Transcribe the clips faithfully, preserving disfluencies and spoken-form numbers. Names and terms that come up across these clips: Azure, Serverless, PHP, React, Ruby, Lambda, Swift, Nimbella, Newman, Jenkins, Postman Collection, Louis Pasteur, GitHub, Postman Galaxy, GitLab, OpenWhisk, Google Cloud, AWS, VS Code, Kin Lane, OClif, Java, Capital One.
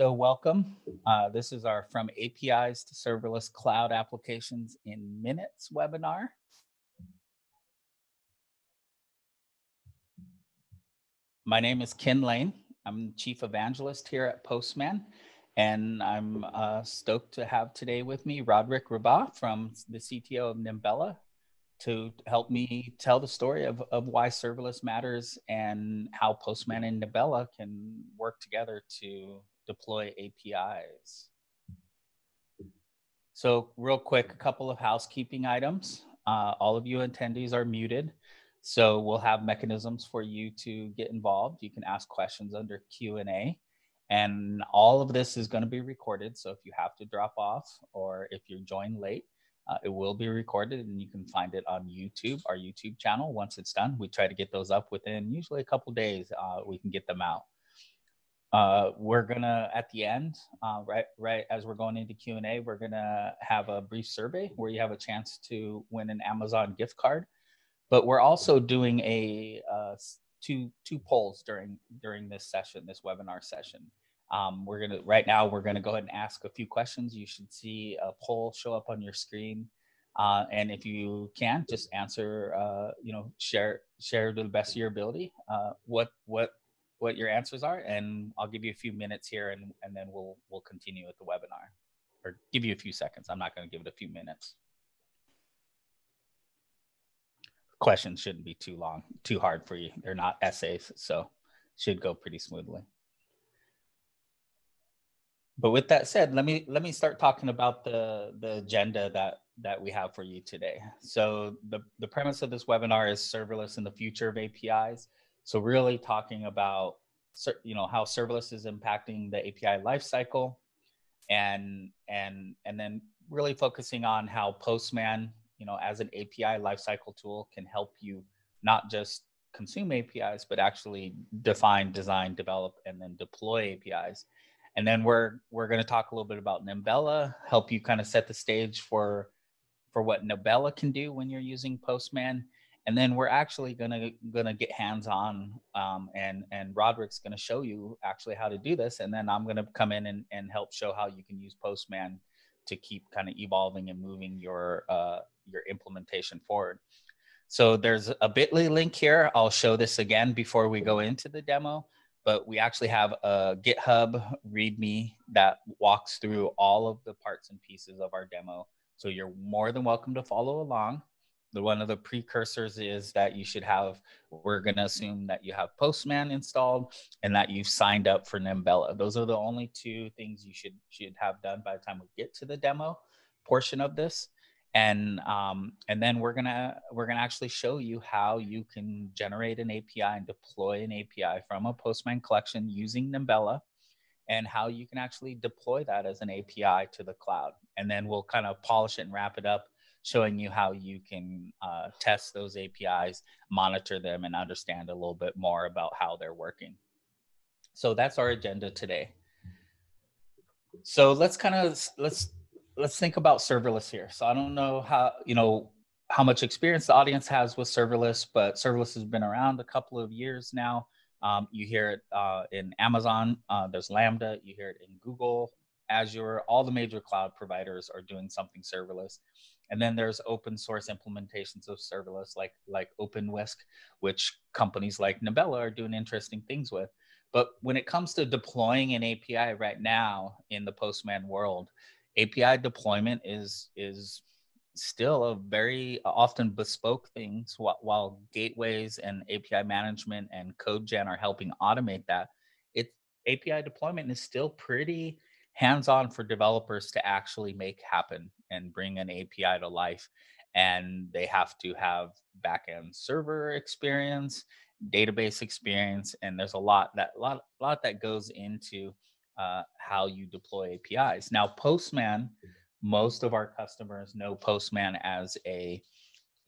So welcome. Uh, this is our From A P Is to Serverless Cloud Applications in Minutes webinar. My name is Kin Lane. I'm Chief Evangelist here at Postman, and I'm uh, stoked to have today with me Rodric Rabbah, from the C T O of Nimbella, to help me tell the story of, of why serverless matters and how Postman and Nimbella can work together to deploy A P Is. So real quick, a couple of housekeeping items. Uh, all of you attendees are muted, so we'll have mechanisms for you to get involved. You can ask questions under Q and A, and all of this is going to be recorded. So if you have to drop off or if you're joined late, uh, it will be recorded and you can find it on YouTube, our YouTube channel. Once it's done, we try to get those up within usually a couple days. Uh, we can get them out. Uh, we're gonna, at the end, uh, right, right as we're going into Q and A, we're gonna have a brief survey where you have a chance to win an Amazon gift card. But we're also doing a uh, two two polls during during this session, this webinar session. Um, we're gonna right now we're gonna go ahead and ask a few questions. You should see a poll show up on your screen, uh, and if you can, just answer. Uh, you know, share share to the best of your ability uh, what what what your answers are, and I'll give you a few minutes here, and and then we'll we'll continue with the webinar, or give you a few seconds. I'm not gonna give it a few minutes. Questions shouldn't be too long, too hard for you. They're not essays, so should go pretty smoothly. But with that said, let me let me start talking about the the agenda that that we have for you today. So the the premise of this webinar is serverless and the future of A P Is. So really talking about you know how serverless is impacting the A P I lifecycle, and and and then really focusing on how Postman, you know, as an A P I lifecycle tool, can help you not just consume A P Is, but actually define, design, develop, and then deploy A P Is. And then we're we're going to talk a little bit about Nimbella, help you kind of set the stage for for what Nimbella can do when you're using Postman. And then we're actually going to going to get hands on, um, and and Rodric's going to show you actually how to do this. And then I'm going to come in and and help show how you can use Postman to keep kind of evolving and moving your uh, your implementation forward. So there's a bit dot L Y link here. I'll show this again before we go into the demo, but we actually have a GitHub README that walks through all of the parts and pieces of our demo. So you're more than welcome to follow along. The one of the precursors is that you should have, we're gonna assume that you have Postman installed and that you've signed up for Nimbella. Those are the only two things you should, should have done by the time we get to the demo portion of this. And, um, and then we're gonna, we're gonna actually show you how you can generate an A P I and deploy an A P I from a Postman collection using Nimbella, and how you can actually deploy that as an A P I to the cloud. And then we'll kind of polish it and wrap it up, showing you how you can uh, test those A P Is, monitor them, and understand a little bit more about how they're working. So that's our agenda today. So let's kind of, let's let's think about serverless here. So I don't know how, you know, how much experience the audience has with serverless, but serverless has been around a couple of years now. Um, you hear it uh, in Amazon, uh, there's Lambda, you hear it in Google, Azure, all the major cloud providers are doing something serverless. And then there's open source implementations of serverless like, like OpenWhisk, which companies like Nimbella are doing interesting things with. But when it comes to deploying an A P I right now in the Postman world, A P I deployment is, is still a very often bespoke thing. So while gateways and A P I management and code gen are helping automate that, it, A P I deployment is still pretty hands-on for developers to actually make happen and bring an A P I to life. And they have to have backend server experience, database experience, and there's a lot that lot lot that goes into uh, how you deploy A P Is. Now, Postman, most of our customers know Postman as a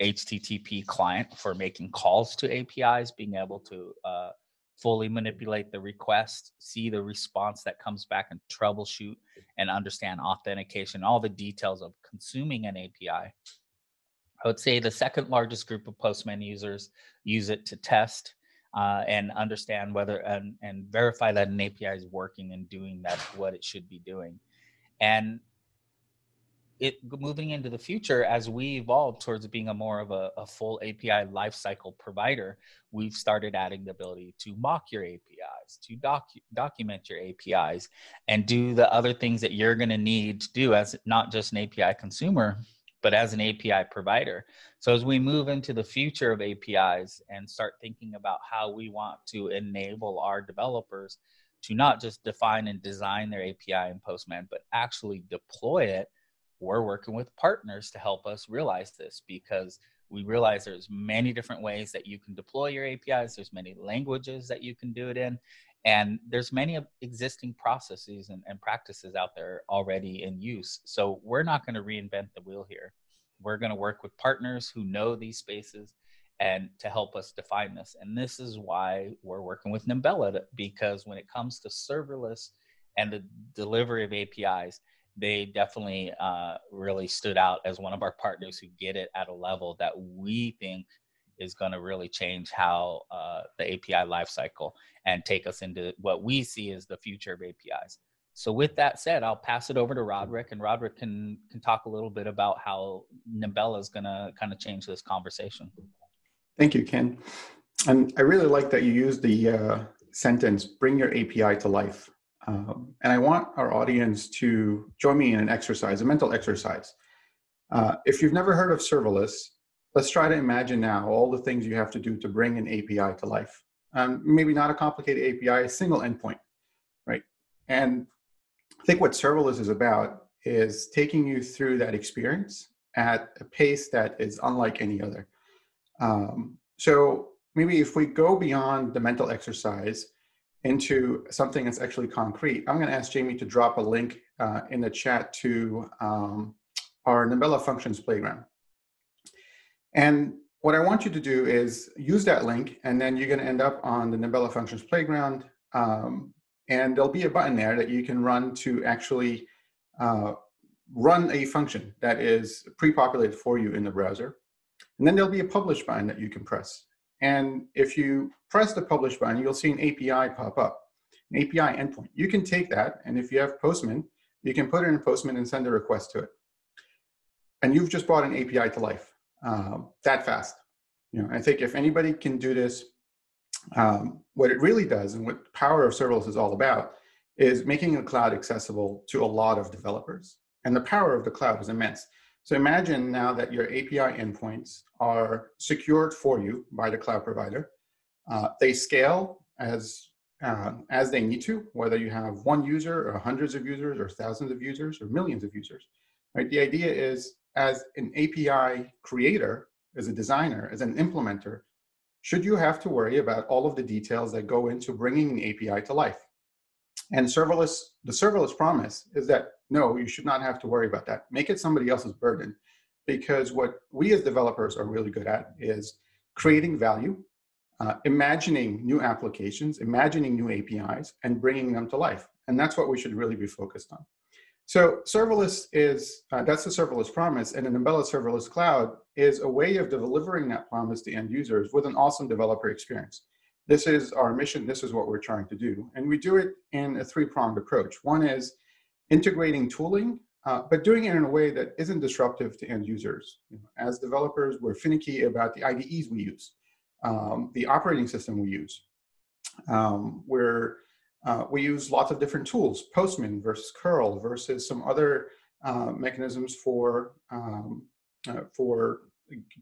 H T T P client for making calls to A P Is, being able to uh, fully manipulate the request, see the response that comes back, and troubleshoot and understand authentication, all the details of consuming an A P I. I would say the second largest group of Postman users use it to test, uh, and understand whether and, and verify that an A P I is working and doing that what it should be doing. And it moving into the future, as we evolve towards being a more of a, a full A P I lifecycle provider, we've started adding the ability to mock your A P Is, to docu document your A P Is, and do the other things that you're going to need to do as not just an A P I consumer, but as an A P I provider. So as we move into the future of A P Is and start thinking about how we want to enable our developers to not just define and design their A P I in Postman, but actually deploy it, we're working with partners to help us realize this, because we realize there's many different ways that you can deploy your A P Is. There's many languages that you can do it in. And there's many existing processes and, and practices out there already in use. So we're not going to reinvent the wheel here. We're going to work with partners who know these spaces and to help us define this. And this is why we're working with Nimbella, because when it comes to serverless and the delivery of A P Is, they definitely uh, really stood out as one of our partners who get it at a level that we think is going to really change how uh, the A P I lifecycle and take us into what we see as the future of A P Is. So with that said, I'll pass it over to Rodric, and Rodric can, can talk a little bit about how Nimbella is going to kind of change this conversation. Thank you, Ken. And I really like that you used the uh, sentence, bring your A P I to life. Um, and I want our audience to join me in an exercise, a mental exercise. Uh, if you've never heard of serverless, let's try to imagine now all the things you have to do to bring an A P I to life. Um, maybe not a complicated A P I, a single endpoint, right? And I think what serverless is about is taking you through that experience at a pace that is unlike any other. Um, so maybe if we go beyond the mental exercise into something that's actually concrete, I'm going to ask Jamie to drop a link uh, in the chat to um, our Nimbella Functions Playground. And what I want you to do is use that link, and then you're going to end up on the Nimbella Functions Playground. Um, and there'll be a button there that you can run to actually uh, run a function that is pre-populated for you in the browser. And then there'll be a publish button that you can press. And if you press the publish button, you'll see an A P I pop up, an A P I endpoint. You can take that, and if you have Postman, you can put it in Postman and send a request to it. And you've just brought an A P I to life uh, that fast. You know, I think if anybody can do this, um, what it really does and what the power of serverless is all about is making the cloud accessible to a lot of developers. And the power of the cloud is immense. So imagine now that your A P I endpoints are secured for you by the cloud provider. Uh, they scale as, uh, as they need to, whether you have one user or hundreds of users or thousands of users or millions of users. Right? The idea is, as an A P I creator, as a designer, as an implementer, should you have to worry about all of the details that go into bringing the A P I to life? And serverless, the serverless promise is that, no, you should not have to worry about that. Make it somebody else's burden, because what we as developers are really good at is creating value, uh, imagining new applications, imagining new A P Is, and bringing them to life. And that's what we should really be focused on. So serverless is, uh, that's the serverless promise, and an Nimbella serverless cloud is a way of delivering that promise to end users with an awesome developer experience. This is our mission. This is what we're trying to do. And we do it in a three-pronged approach. One is integrating tooling, uh, but doing it in a way that isn't disruptive to end users. You know, as developers, we're finicky about the I D Es we use, um, the operating system we use. Um, we're, uh, we use lots of different tools, Postman versus curl versus some other uh, mechanisms for, um, uh, for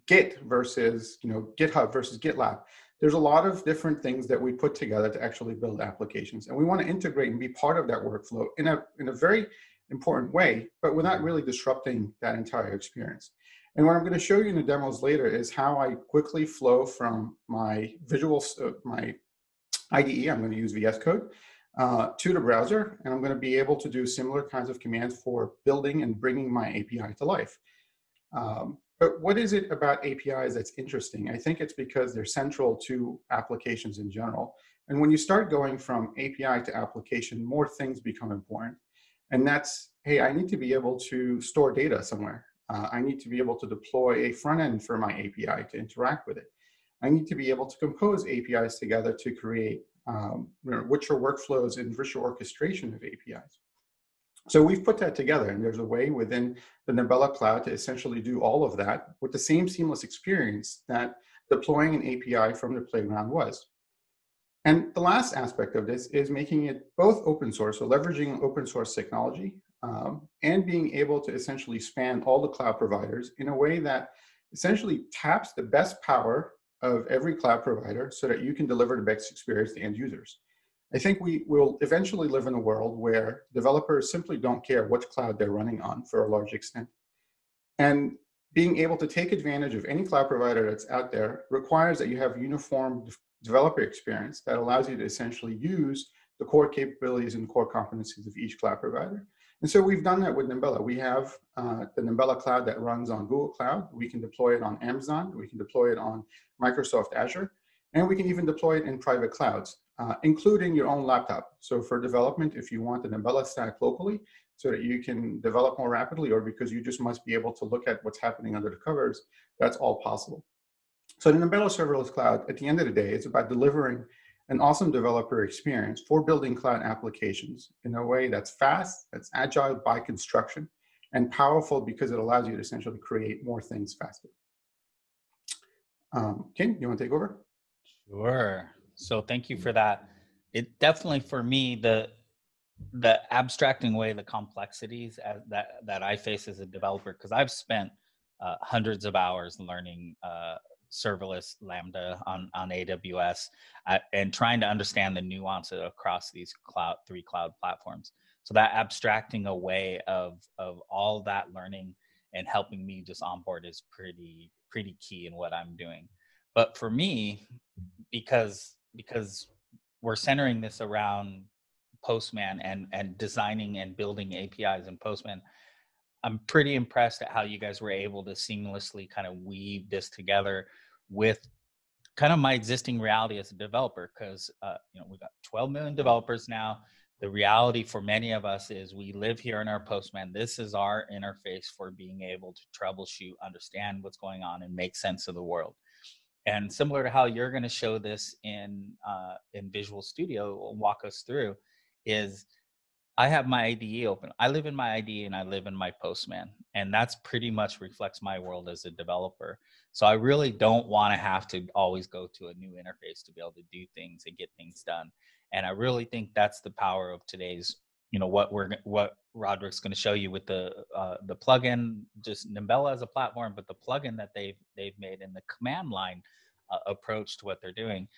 Git versus you know, GitHub versus GitLab. There's a lot of different things that we put together to actually build applications. And we want to integrate and be part of that workflow in a, in a very important way, but without really disrupting that entire experience. And what I'm going to show you in the demos later is how I quickly flow from my visual, uh, my I D E, I'm going to use V S Code, uh, to the browser. And I'm going to be able to do similar kinds of commands for building and bringing my A P I to life. Um, But what is it about A P Is that's interesting? I think it's because they're central to applications in general. And when you start going from A P I to application, more things become important. And that's, hey, I need to be able to store data somewhere. Uh, I need to be able to deploy a front end for my A P I to interact with it. I need to be able to compose A P Is together to create um, richer workflows and richer orchestration of A P Is. So we've put that together, and there's a way within the Nimbella Cloud to essentially do all of that with the same seamless experience that deploying an A P I from the playground was. And the last aspect of this is making it both open source, so leveraging open source technology, um, and being able to essentially span all the cloud providers in a way that essentially taps the best power of every cloud provider so that you can deliver the best experience to end users. I think we will eventually live in a world where developers simply don't care what cloud they're running on for a large extent. And being able to take advantage of any cloud provider that's out there requires that you have uniform developer experience that allows you to essentially use the core capabilities and core competencies of each cloud provider. And so we've done that with Nimbella. We have uh, the Nimbella Cloud that runs on Google Cloud. We can deploy it on Amazon. We can deploy it on Microsoft Azure. And we can even deploy it in private clouds, uh, including your own laptop. So for development, if you want the Nimbella stack locally so that you can develop more rapidly, or because you just must be able to look at what's happening under the covers, that's all possible. So the Nimbella Serverless Cloud, at the end of the day, it's about delivering an awesome developer experience for building cloud applications in a way that's fast, that's agile by construction, and powerful because it allows you to essentially create more things faster. Um, Kin, you want to take over? Sure. So thank you for that. It definitely, for me, the the abstracting away the complexities as that, that I face as a developer, because I've spent uh, hundreds of hours learning uh, serverless Lambda on, on A W S uh, and trying to understand the nuances across these cloud three cloud platforms. So that abstracting away of, of all that learning and helping me just onboard is pretty, pretty key in what I'm doing. But for me, because because we're centering this around Postman and, and designing and building A P Is in Postman, I'm pretty impressed at how you guys were able to seamlessly kind of weave this together with kind of my existing reality as a developer. Because uh, you know, we've got twelve million developers now. The reality for many of us is we live here in our Postman. This is our interface for being able to troubleshoot, understand what's going on, and make sense of the world. And similar to how you're going to show this in uh, in Visual Studio and walk us through, is I have my I D E open. I live in my I D E and I live in my Postman. And that's pretty much reflects my world as a developer. So I really don't want to have to always go to a new interface to be able to do things and get things done. And I really think that's the power of today's, you know, what we're what Rodric's going to show you with the uh, the plugin, just Nimbella as a platform, but the plugin that they've they've made and the command line uh, approach to what they're doing.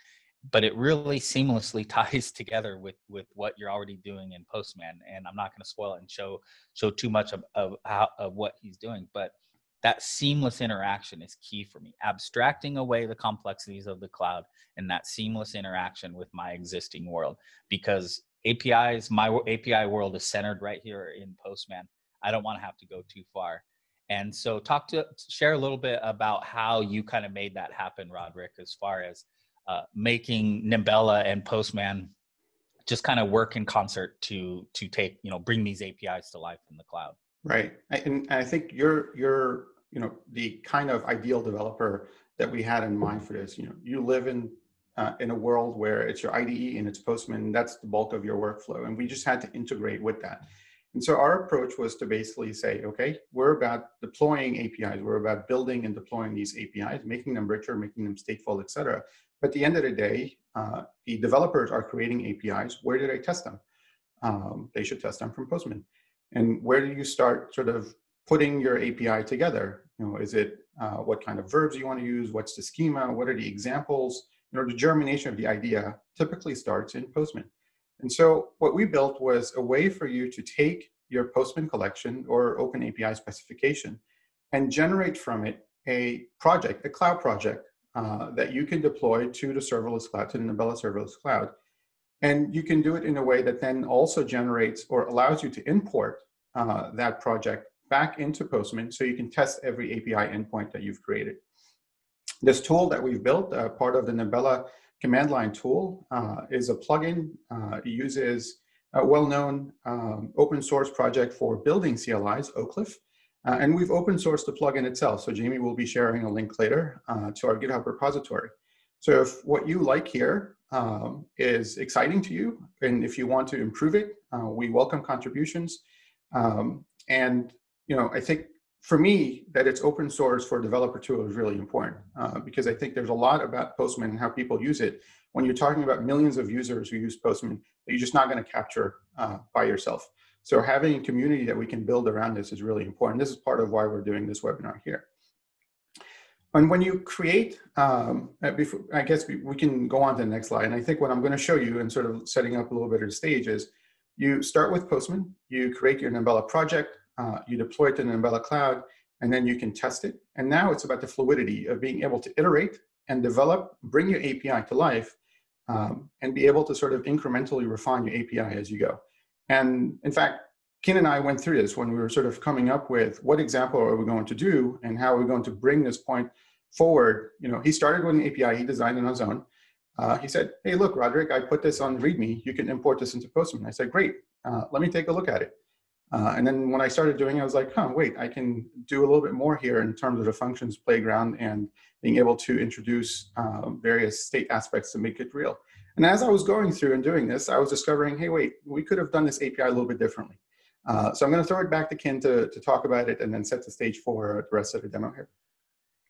But it really seamlessly ties together with with what you're already doing in Postman. And I'm not going to spoil it and show show too much of of, how, of what he's doing, but that seamless interaction is key for me. Abstracting away the complexities of the cloud and that seamless interaction with my existing world, because A P Is, my A P I world is centered right here in Postman. I don't want to have to go too far. And so talk to, share a little bit about how you kind of made that happen, Rodric, as far as uh, making Nimbella and Postman just kind of work in concert to, to take, you know, bring these A P Is to life in the cloud. Right. And I think you're, you're, you know, the kind of ideal developer that we had in mind for this. You know, you live in Uh, in a world where it's your I D E and it's Postman, that's the bulk of your workflow. And we just had to integrate with that. And so our approach was to basically say, okay, we're about deploying A P Is. We're about building and deploying these A P Is, making them richer, making them stateful, et cetera. But at the end of the day, uh, the developers are creating A P Is. Where do they test them? Um, they should test them from Postman. And where do you start sort of putting your A P I together? You know, is it uh, what kind of verbs you want to use? What's the schema? What are the examples? You know, the germination of the idea typically starts in Postman. And so what we built was a way for you to take your Postman collection or Open A P I specification and generate from it a project, a cloud project uh, that you can deploy to the serverless cloud, to the Nimbella serverless cloud. And you can do it in a way that then also generates or allows you to import uh, that project back into Postman so you can test every A P I endpoint that you've created. This tool that we've built, uh, part of the Nimbella command line tool, uh, is a plugin. Uh, it uses a well-known um, open source project for building C L Is, OClif, uh, and we've open sourced the plugin itself. So Jamie will be sharing a link later uh, to our GitHub repository. So if what you like here um, is exciting to you, and if you want to improve it, uh, we welcome contributions. Um, and you know, I think for me that it's open source for a developer tool is really important uh, because I think there's a lot about Postman and how people use it. When you're talking about millions of users who use Postman, that you're just not going to capture uh, by yourself. So having a community that we can build around this is really important. This is part of why we're doing this webinar here. And when you create, um, before, I guess we, we can go on to the next slide. And I think what I'm going to show you and sort of setting up a little bit of the stage is you start with Postman, you create your Nimbella project, uh, you deploy it to the Nimbella Cloud, and then you can test it. And now it's about the fluidity of being able to iterate and develop, bring your A P I to life, um, and be able to sort of incrementally refine your A P I as you go. And in fact, Kin and I went through this when we were sort of coming up with what example are we going to do and how are we going to bring this point forward. You know, he started with an A P I he designed on his own. Uh, he said, hey, look, Rodric, I put this on README. You can import this into Postman. I said, great, uh, let me take a look at it. Uh, and then when I started doing it, I was like, huh, wait, I can do a little bit more here in terms of the functions playground and being able to introduce uh, various state aspects to make it real. And as I was going through and doing this, I was discovering, hey, wait, we could have done this A P I a little bit differently. Uh, so I'm going to throw it back to Kin to, to talk about it and then set the stage for the rest of the demo here.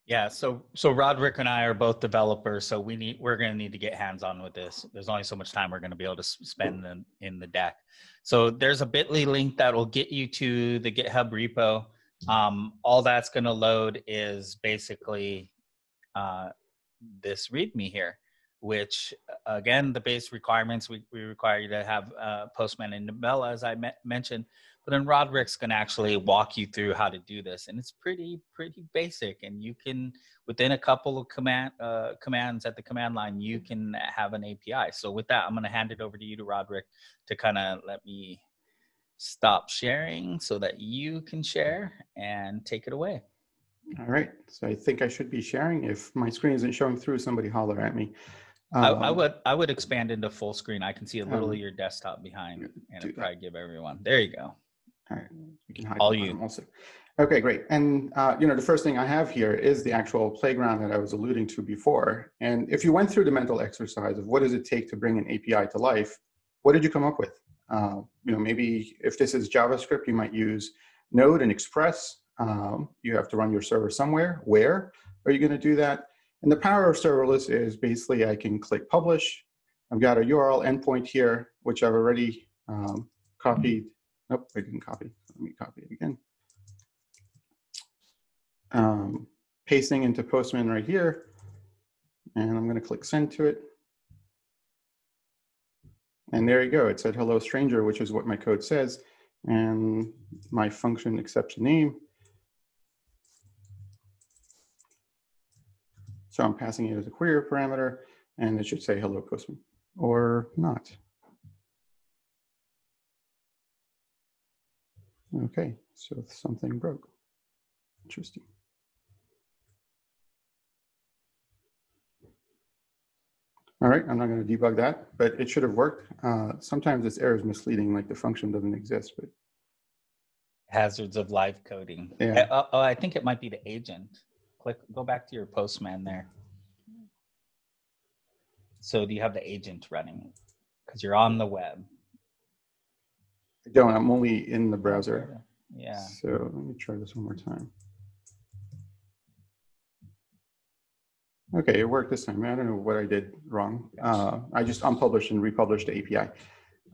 Yeah, so so Rodric and I are both developers, so we need we're going to need to get hands-on with this. There's only so much time we're going to be able to spend in, in the deck. So there's a bit dot L Y link that will get you to the GitHub repo. Um, all that's going to load is basically uh, this README here, which again, the base requirements, we, we require you to have uh, Postman and Nimbella, as I me mentioned, but then Rodric's gonna actually walk you through how to do this. And it's pretty, pretty basic. And you can, within a couple of command uh, commands at the command line, you can have an A P I. So with that, I'm gonna hand it over to you, to Rodric, to kind of let me stop sharing so that you can share and take it away. All right, so I think I should be sharing. If my screen isn't showing through, somebody holler at me. Um, I, I would I would expand into full screen. I can see a little um, of your desktop behind, and I'll probably give everyone. There you go. All right, you can hide all you also. Okay, great. And uh, you know, the first thing I have here is the actual playground that I was alluding to before. And if you went through the mental exercise of what does it take to bring an A P I to life, what did you come up with? Uh, you know, maybe if this is JavaScript, you might use Node and Express. Um, you have to run your server somewhere. Where are you going to do that? And the power of serverless is basically I can click publish. I've got a U R L endpoint here, which I've already um, copied. Nope, I didn't copy. Let me copy it again. Um, pasting into Postman right here. And I'm going to click send to it. And there you go. It said hello stranger, which is what my code says. And my function accepts a name. So I'm passing it as a query parameter, and it should say hello Postman, or not. Okay, so something broke. Interesting. All right, I'm not going to debug that, but it should have worked. Uh, sometimes this error is misleading, like the function doesn't exist, but. Hazards of live coding. Yeah. Oh, oh, I think it might be the agent. Click, go back to your Postman there. So do you have the agent running? Because you're on the web. I don't, I'm only in the browser. Yeah. So let me try this one more time. Okay, it worked this time. I don't know what I did wrong. Uh, I just unpublished and republished the A P I.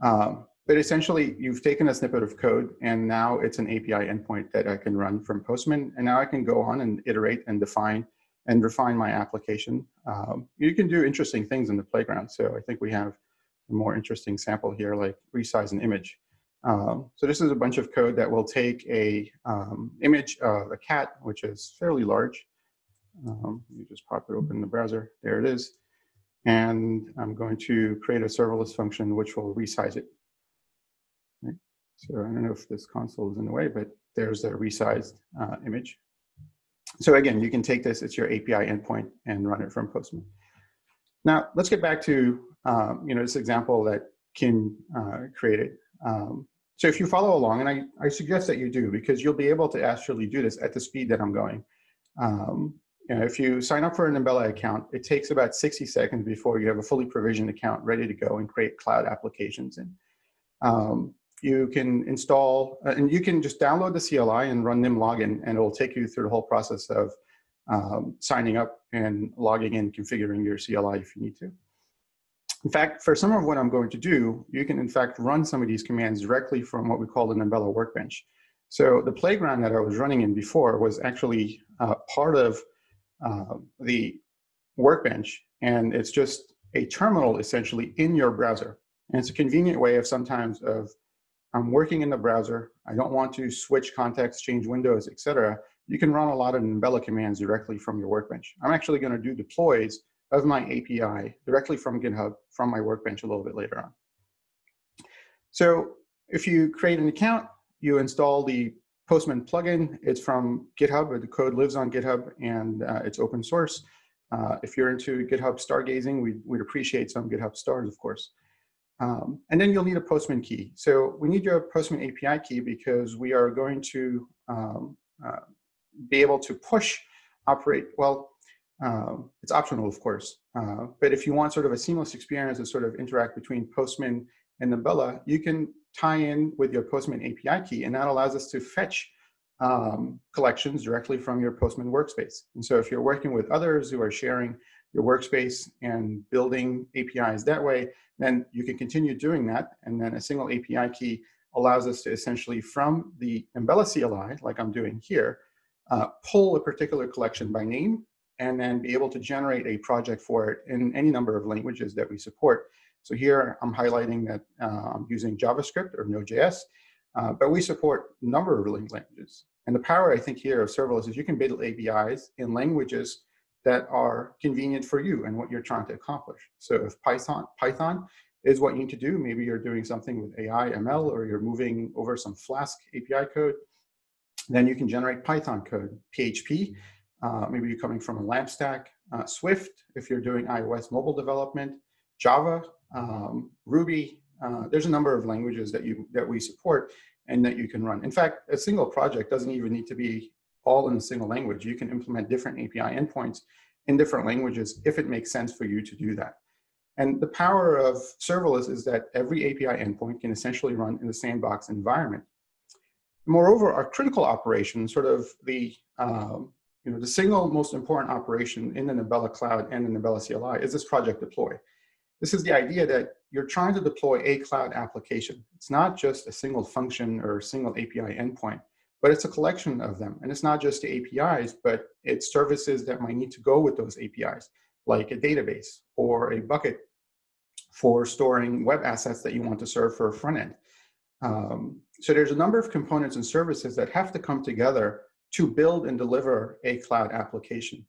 Um, but essentially, you've taken a snippet of code, and now it's an A P I endpoint that I can run from Postman. And now I can go on and iterate and define and refine my application. Um, you can do interesting things in the playground. So I think we have a more interesting sample here, like resize an image. Um, so this is a bunch of code that will take a um, image of a cat, which is fairly large. Um, you just pop it open in the browser. There it is. And I'm going to create a serverless function, which will resize it. So I don't know if this console is in the way, but there's a resized uh, image. So again, you can take this, it's your A P I endpoint, and run it from Postman. Now, let's get back to um, you know, this example that Kin uh, created. Um, so if you follow along, and I, I suggest that you do, because you'll be able to actually do this at the speed that I'm going. Um, You know, if you sign up for a Nimbella account, it takes about sixty seconds before you have a fully provisioned account ready to go and create cloud applications in. Um, you can install, uh, and you can just download the C L I and run NimLogin, and it'll take you through the whole process of um, signing up and logging in, configuring your C L I if you need to. In fact, for some of what I'm going to do, you can in fact run some of these commands directly from what we call the Nimbella workbench. So the playground that I was running in before was actually uh, part of uh, the workbench, and it's just a terminal essentially in your browser. And it's a convenient way of sometimes of, I'm working in the browser, I don't want to switch contexts, change windows, et cetera. You can run a lot of Nimbella commands directly from your workbench. I'm actually gonna do deploys of my A P I directly from GitHub from my workbench a little bit later on. So if you create an account, you install the Postman plugin. It's from GitHub, the code lives on GitHub, and uh, it's open source. Uh, if you're into GitHub stargazing, we'd, we'd appreciate some GitHub stars, of course. Um, and then you'll need a Postman key. So we need your Postman A P I key because we are going to um, uh, be able to push, operate, well, uh, it's optional, of course. Uh, but if you want sort of a seamless experience to sort of interact between Postman and Nimbella, you can tie in with your Postman A P I key, and that allows us to fetch um, collections directly from your Postman workspace. And so if you're working with others who are sharing your workspace and building A P Is that way, then you can continue doing that. And then a single A P I key allows us to essentially from the Nimbella C L I, like I'm doing here, uh, pull a particular collection by name and then be able to generate a project for it in any number of languages that we support. So here I'm highlighting that uh, I'm using JavaScript or Node.js, uh, but we support a number of languages. And the power, I think, here of serverless is you can build A P Is in languages that are convenient for you and what you're trying to accomplish. So if Python, Python is what you need to do, maybe you're doing something with A I, M L, or you're moving over some Flask A P I code, then you can generate Python code. P H P, uh, maybe you're coming from a Lambda stack. Uh, Swift, if you're doing iOS mobile development. Java, um, Ruby, uh, there's a number of languages that, you, that we support and that you can run. In fact, a single project doesn't even need to be all in a single language. You can implement different A P I endpoints in different languages if it makes sense for you to do that. And the power of serverless is that every A P I endpoint can essentially run in the sandbox environment. Moreover, our critical operation, sort of the, um, you know, the single most important operation in the Nimbella Cloud and the Nimbella C L I is this project deploy. This is the idea that you're trying to deploy a cloud application. It's not just a single function or a single A P I endpoint, but it's a collection of them. And it's not just the A P Is, but it's services that might need to go with those A P Is, like a database or a bucket for storing web assets that you want to serve for a front end. Um, so there's a number of components and services that have to come together to build and deliver a cloud application.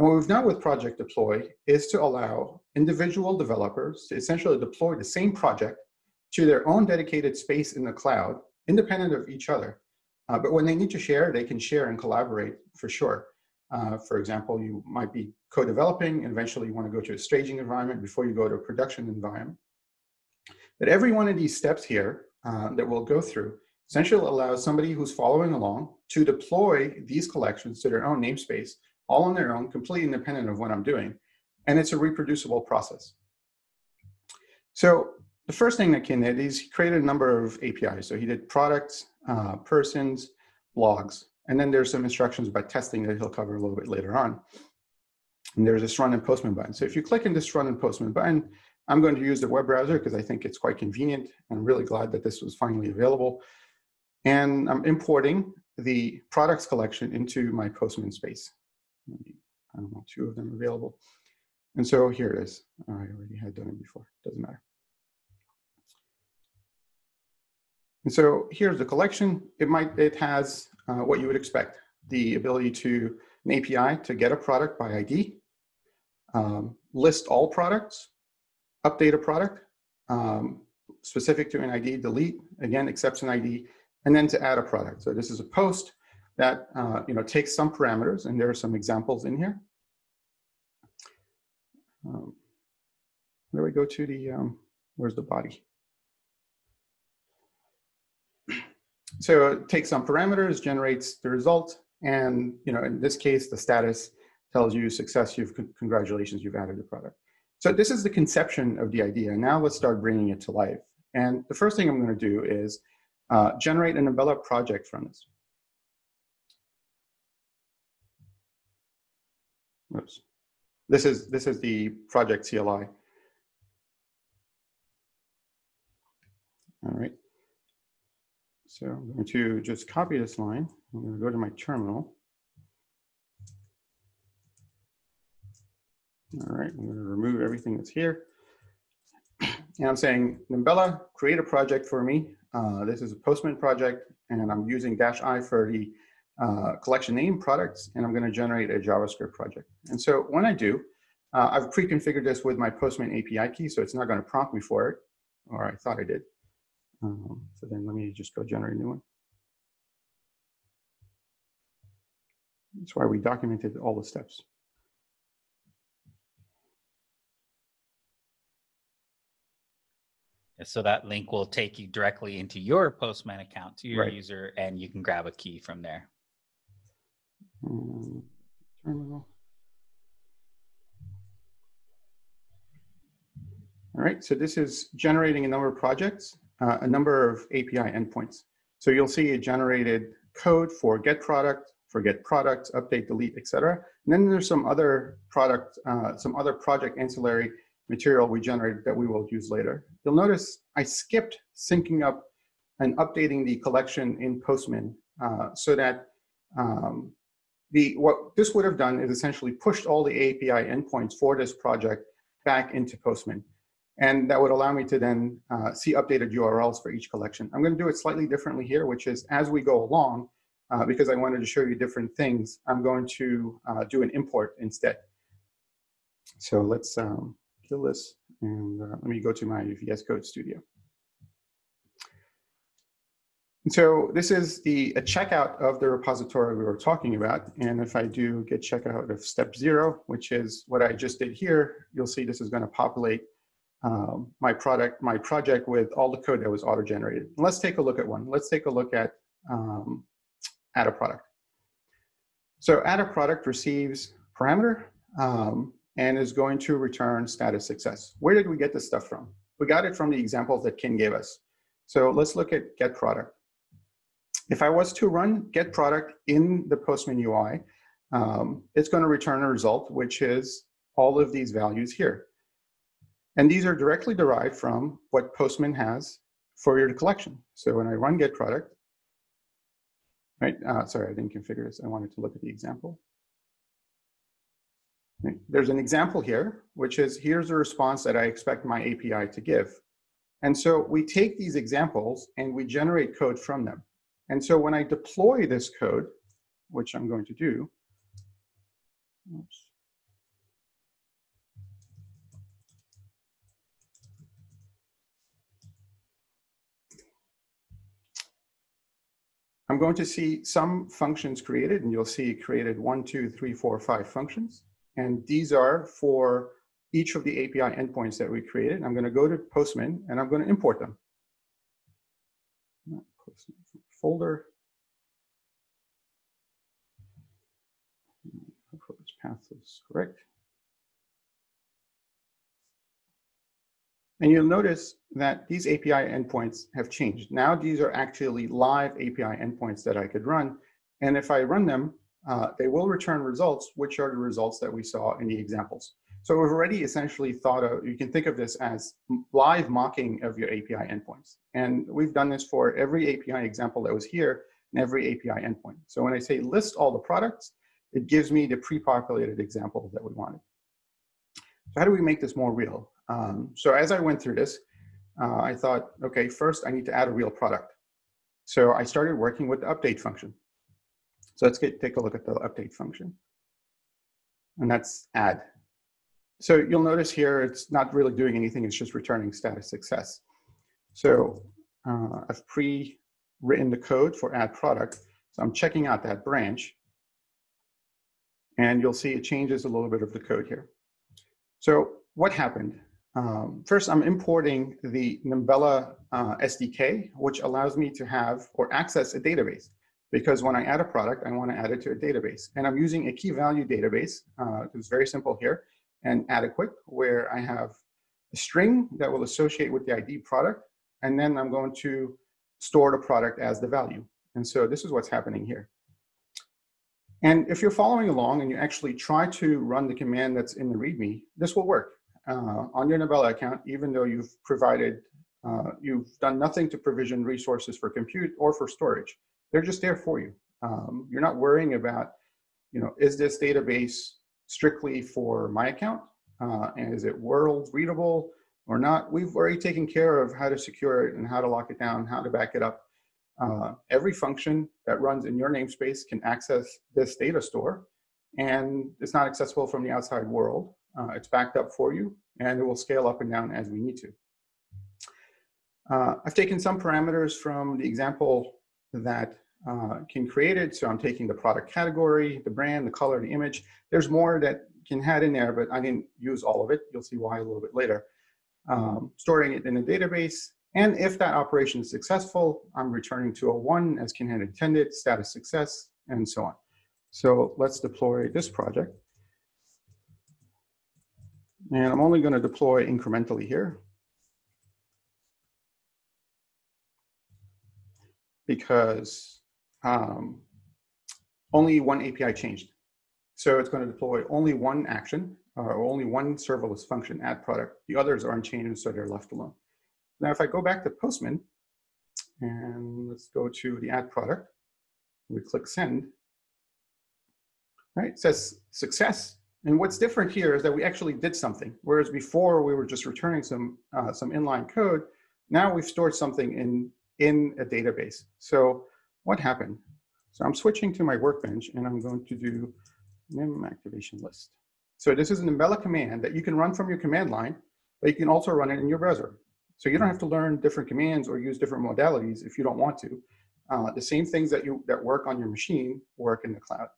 And what we've done with Project Deploy is to allow individual developers to essentially deploy the same project to their own dedicated space in the cloud, independent of each other. Uh, but when they need to share, they can share and collaborate for sure. Uh, for example, you might be co-developing and eventually you want to go to a staging environment before you go to a production environment. But every one of these steps here uh, that we'll go through essentially allows somebody who's following along to deploy these collections to their own namespace, all on their own, completely independent of what I'm doing. And it's a reproducible process. So the first thing that Kin did is he created a number of A P Is. So he did products, uh, persons, logs, and then there's some instructions about testing that he'll cover a little bit later on. And there's this run and Postman button. So if you click in this run and Postman button, I'm going to use the web browser because I think it's quite convenient. I'm really glad that this was finally available. And I'm importing the products collection into my Postman space. I don't know, two of them available. And so here it is. I already had done it before, doesn't matter. And so here's the collection. It might, it has uh, what you would expect, the ability to, an A P I to get a product by I D, um, list all products, update a product, um, specific to an I D, delete, again, accepts an I D, and then to add a product. So this is a post that uh, you know, takes some parameters, and there are some examples in here. Um, there we go to the, um, where's the body? So it takes some parameters, generates the result, and you know, in this case, the status tells you success, you've congratulations, you've added a product. So this is the conception of the idea. Now let's start bringing it to life. And the first thing I'm going to do is uh, generate an Nimbella project from this. Oops. This is, this is the project C L I. All right. So I'm going to just copy this line. I'm going to go to my terminal. All right, I'm going to remove everything that's here. And I'm saying, Nimbella, create a project for me. Uh, this is a Postman project, and I'm using dash I for the uh, collection name products, and I'm going to generate a JavaScript project. And so when I do, uh, I've pre-configured this with my Postman A P I key, so it's not going to prompt me for it, or I thought I did. Um, so then let me just go generate a new one. That's why we documented all the steps. So that link will take you directly into your Postman account, to your right. user, and you can grab a key from there. Um, terminal. All right, so this is generating a number of projects, uh, a number of A P I endpoints. So you'll see it generated code for get product, for get products, update, delete, et cetera. And then there's some other product, uh, some other project ancillary material we generated that we will use later. You'll notice I skipped syncing up and updating the collection in Postman uh, so that um, the what this would have done is essentially pushed all the A P I endpoints for this project back into Postman. And that would allow me to then uh, see updated U R Ls for each collection. I'm gonna do it slightly differently here, which is as we go along, uh, because I wanted to show you different things, I'm going to uh, do an import instead. So let's, um, kill this, and uh, let me go to my V S Code studio. And so this is the a checkout of the repository we were talking about. And if I do git checkout of step zero, which is what I just did here, you'll see this is going to populate um, my product, my project with all the code that was auto-generated. Let's take a look at one. Let's take a look at um, add a product. So add a product receives parameter. Um, and is going to return status success. Where did we get this stuff from? We got it from the examples that Kin gave us. So let's look at get product. If I was to run get product in the Postman U I, um, it's going to return a result, which is all of these values here. And these are directly derived from what Postman has for your collection. So when I run get product, right? Uh, sorry, I didn't configure this. I wanted to look at the example. There's an example here, which is here's a response that I expect my A P I to give. And so we take these examples and we generate code from them. And so when I deploy this code, which I'm going to do, oops. I'm going to see some functions created, and you'll see created one, two, three, four, five functions. And these are for each of the A P I endpoints that we created. I'm going to go to Postman, and I'm going to import them. Not Postman, folder. Hopefully this path is correct. And you'll notice that these A P I endpoints have changed. Now these are actually live A P I endpoints that I could run. And if I run them, Uh, they will return results, which are the results that we saw in the examples. So we've already essentially thought of, you can think of this as live mocking of your A P I endpoints. And we've done this for every A P I example that was here and every A P I endpoint. So when I say list all the products, it gives me the pre-populated examples that we wanted. So how do we make this more real? Um, so as I went through this, uh, I thought, okay, first I need to add a real product. So I started working with the update function. So let's get, take a look at the update function. And that's add. So you'll notice here, it's not really doing anything. It's just returning status success. So uh, I've pre-written the code for add product. So I'm checking out that branch. And you'll see it changes a little bit of the code here. So what happened? Um, first, I'm importing the Nimbella uh, S D K, which allows me to have or access a database. because when I add a product, I want to add it to a database. And I'm using a key value database, uh, it's very simple here, and adequate, where I have a string that will associate with the I D product, and then I'm going to store the product as the value. And so this is what's happening here. And if you're following along and you actually try to run the command that's in the README, this will work uh, on your Nimbella account, even though you've provided, uh, you've done nothing to provision resources for compute or for storage. They're just there for you. Um, you're not worrying about, you know, is this database strictly for my account? Uh, and is it world readable or not? We've already taken care of how to secure it and how to lock it down, how to back it up. Uh, every function that runs in your namespace can access this data store, and it's not accessible from the outside world. Uh, it's backed up for you, and it will scale up and down as we need to. Uh, I've taken some parameters from the example that uh, Kin created, so I'm taking the product category, the brand, the color, the image. There's more that Kin had in there, but I didn't use all of it. You'll see why a little bit later. Um, storing it in a database. And if that operation is successful, I'm returning two oh one as Kin had intended, status success, and so on. So let's deploy this project. And I'm only going to deploy incrementally here, because um, only one A P I changed. So it's going to deploy only one action, or only one serverless function, add product. The others aren't changed, so they're left alone. Now, if I go back to Postman, and let's go to the add product, we click send, right? It says success. And what's different here is that we actually did something. Whereas before we were just returning some, uh, some inline code, now we've stored something in, in a database. So what happened? So I'm switching to my workbench, and I'm going to do nim activation list. So this is an Nimbella command that you can run from your command line, but you can also run it in your browser. So you don't have to learn different commands or use different modalities if you don't want to. Uh, the same things that you that work on your machine work in the cloud.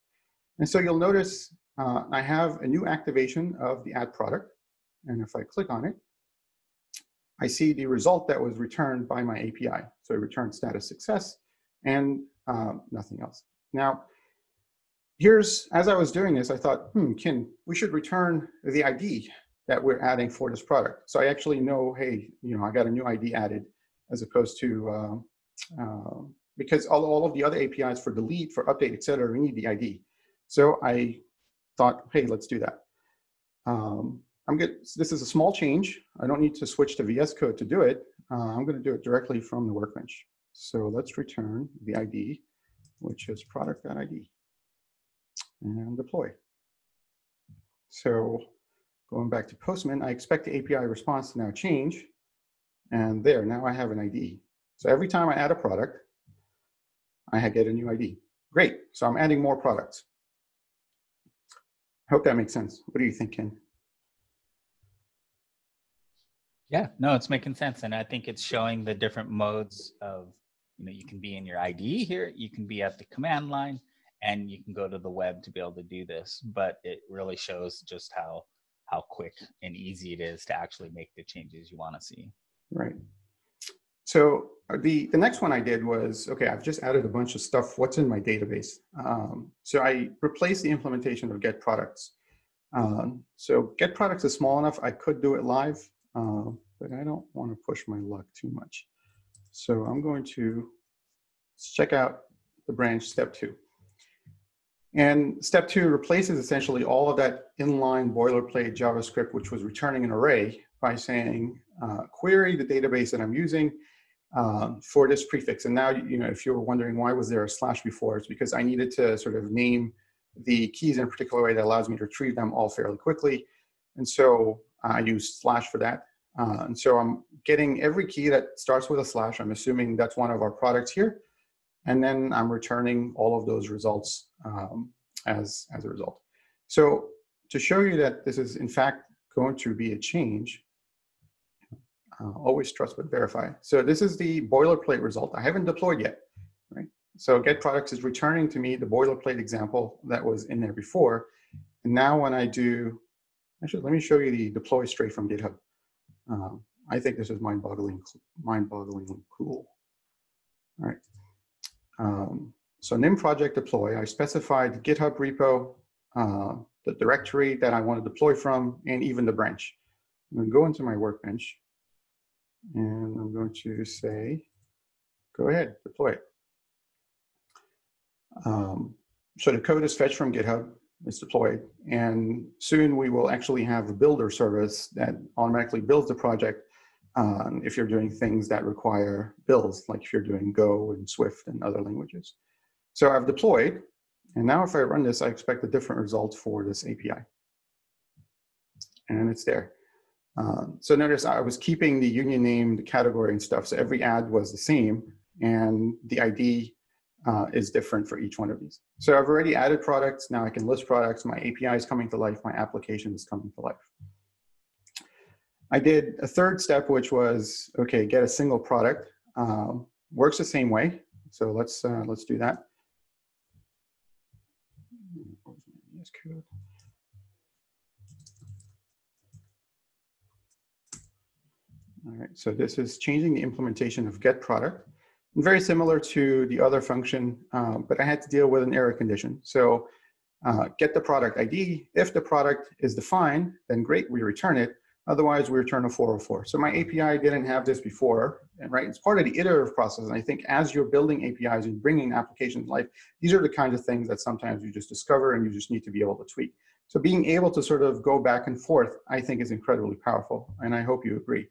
And so you'll notice uh, I have a new activation of the add product. And if I click on it, I see the result that was returned by my A P I. So I returned status success and um, nothing else. Now, here's, as I was doing this, I thought, hmm, Kin, we should return the I D that we're adding for this product. So I actually know, hey, you know, I got a new I D added, as opposed to, uh, uh, because all, all of the other A P Is for delete, for update, et cetera, we need the I D. So I thought, hey, let's do that. Um, I'm good. So this is a small change. I don't need to switch to V S Code to do it. Uh, I'm gonna do it directly from the workbench. So let's return the I D, which is product.id, and deploy. So, going back to Postman, I expect the A P I response to now change. And there, now I have an I D. So every time I add a product, I get a new I D. Great, so I'm adding more products. I hope that makes sense. What do you think, Kin? Yeah, no, it's making sense. And I think it's showing the different modes of, you know, you can be in your I D here, you can be at the command line, and you can go to the web to be able to do this. But it really shows just how how quick and easy it is to actually make the changes you want to see. Right. So the, the next one I did was, okay, I've just added a bunch of stuff. What's in my database? Um, so I replaced the implementation of get products. Um, so get products is small enough. I could do it live, uh, but I don't want to push my luck too much. So I'm going to check out the branch step two. And step two replaces essentially all of that inline boilerplate JavaScript, which was returning an array, by saying uh, query the database that I'm using um, for this prefix. And now, you know, if you were wondering why was there a slash before, it's because I needed to sort of name the keys in a particular way that allows me to retrieve them all fairly quickly. And so I used slash for that. Uh, and so I'm getting every key that starts with a slash. I'm assuming that's one of our products here. And then I'm returning all of those results um, as, as a result. So to show you that this is in fact going to be a change, uh, always trust but verify. So this is the boilerplate result. I haven't deployed yet, right? So get products is returning to me the boilerplate example that was in there before. And now when I do, actually, let me show you the deploy straight from GitHub. Um, I think this is mind-boggling, mind-boggling cool. All right. Um, So nim project deploy, I specified the GitHub repo, uh, the directory that I want to deploy from, and even the branch. I'm going to go into my workbench, and I'm going to say, go ahead, deploy it. Um, so the code is fetched from GitHub, it's deployed, and soon we will actually have a builder service that automatically builds the project um, if you're doing things that require builds, like if you're doing Go and Swift and other languages. So I've deployed, and now if I run this, I expect a different result for this A P I. And it's there. Um, so notice I was keeping the union name, the category and stuff, so every ad was the same, and the I D Uh, is different for each one of these. So I've already added products. Now I can list products. My A P I is coming to life. My application is coming to life. I did a third step, which was, okay, get a single product. Um, works the same way. So let's, uh, let's do that. All right, so this is changing the implementation of get product. Very similar to the other function, uh, but I had to deal with an error condition. So uh, get the product I D. If the product is defined, then great, we return it. Otherwise, we return a four oh four. So my A P I didn't have this before, and right? It's part of the iterative process. And I think as you're building A P Is and bringing applications to life, these are the kinds of things that sometimes you just discover and you just need to be able to tweak. So being able to sort of go back and forth, I think is incredibly powerful, and I hope you agree.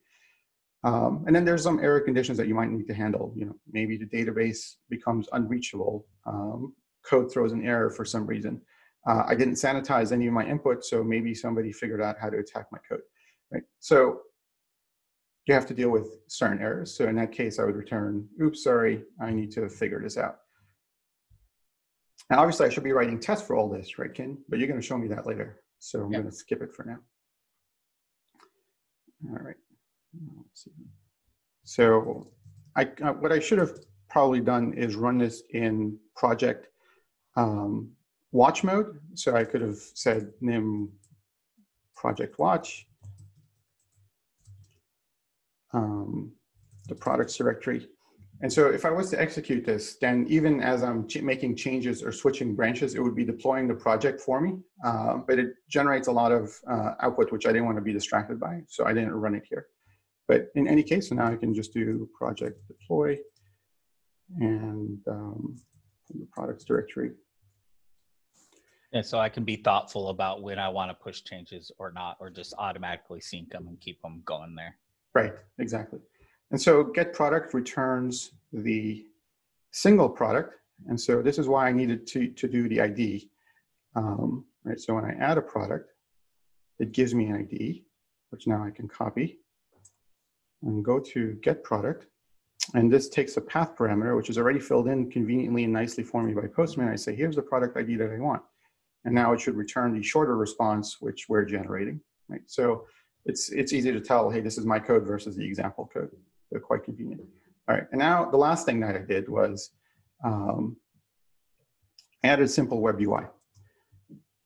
Um, and then there's some error conditions that you might need to handle. You know, maybe the database becomes unreachable. Um, code throws an error for some reason. Uh, I didn't sanitize any of my input, so maybe somebody figured out how to attack my code. Right? So you have to deal with certain errors. So in that case, I would return, oops, sorry, I need to figure this out. Now, obviously, I should be writing tests for all this, right, Kin? But you're going to show me that later. So I'm yeah. going to skip it for now. All right. Let's see. So I, uh, what I should have probably done is run this in project um, watch mode. So I could have said nim project watch, um, the products directory. And so if I was to execute this, then even as I'm ch making changes or switching branches, it would be deploying the project for me. Uh, but it generates a lot of uh, output, which I didn't want to be distracted by. So I didn't run it here. But in any case, so now I can just do project deploy and um, the products directory. Yeah, so I can be thoughtful about when I want to push changes or not, or just automatically sync them and keep them going there. Right, exactly. And so get product returns the single product. And so this is why I needed to, to do the I D. Um, right, so when I add a product, it gives me an I D, which now I can copy. And go to get product, and this takes a path parameter, which is already filled in conveniently and nicely for me by Postman. I say, here's the product I D that I want, and now it should return the shorter response which we're generating. Right, so it's it's easy to tell. Hey, this is my code versus the example code. They're quite convenient. All right, and now the last thing that I did was um, added simple web U I.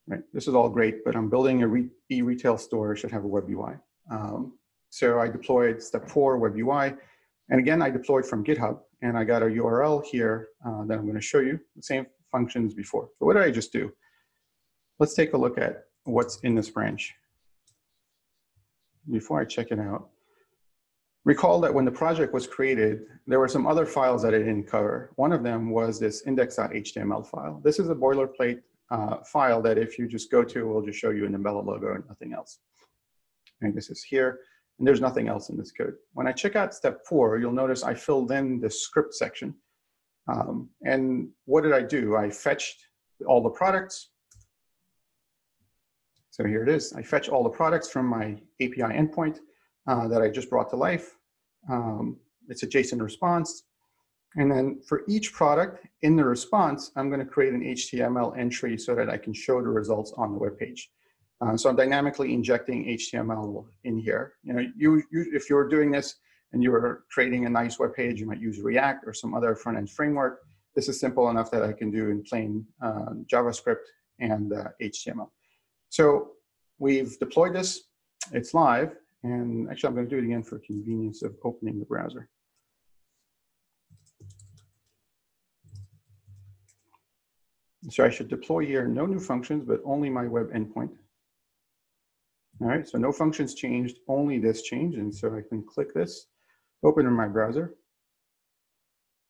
Right, this is all great, but I'm building a re e-retail store. Should have a web U I. Um, So I deployed step four, web U I. And again, I deployed from GitHub. And I got a U R L here uh, that I'm going to show you, the same functions before. So what did I just do? Let's take a look at what's in this branch. Before I check it out, recall that when the project was created, there were some other files that I didn't cover. One of them was this index.html file. This is a boilerplate uh, file that if you just go to, we'll just show you a Nimbella logo and nothing else. And this is here. And there's nothing else in this code. When I check out step four, you'll notice I filled in the script section. Um, and what did I do? I fetched all the products. So here it is. I fetch all the products from my A P I endpoint uh, that I just brought to life. Um, it's a JSON response. And then for each product in the response, I'm going to create an H T M L entry so that I can show the results on the web page. Uh, so I'm dynamically injecting H T M L in here. You know, you, you if you're doing this and you're creating a nice web page, you might use React or some other front-end framework. This is simple enough that I can do in plain uh, JavaScript and uh, H T M L. So we've deployed this. It's live. And actually, I'm going to do it again for convenience of opening the browser. So I should deploy here, no new functions, but only my web endpoint. All right, so no functions changed, only this changed. And so I can click this, open in my browser.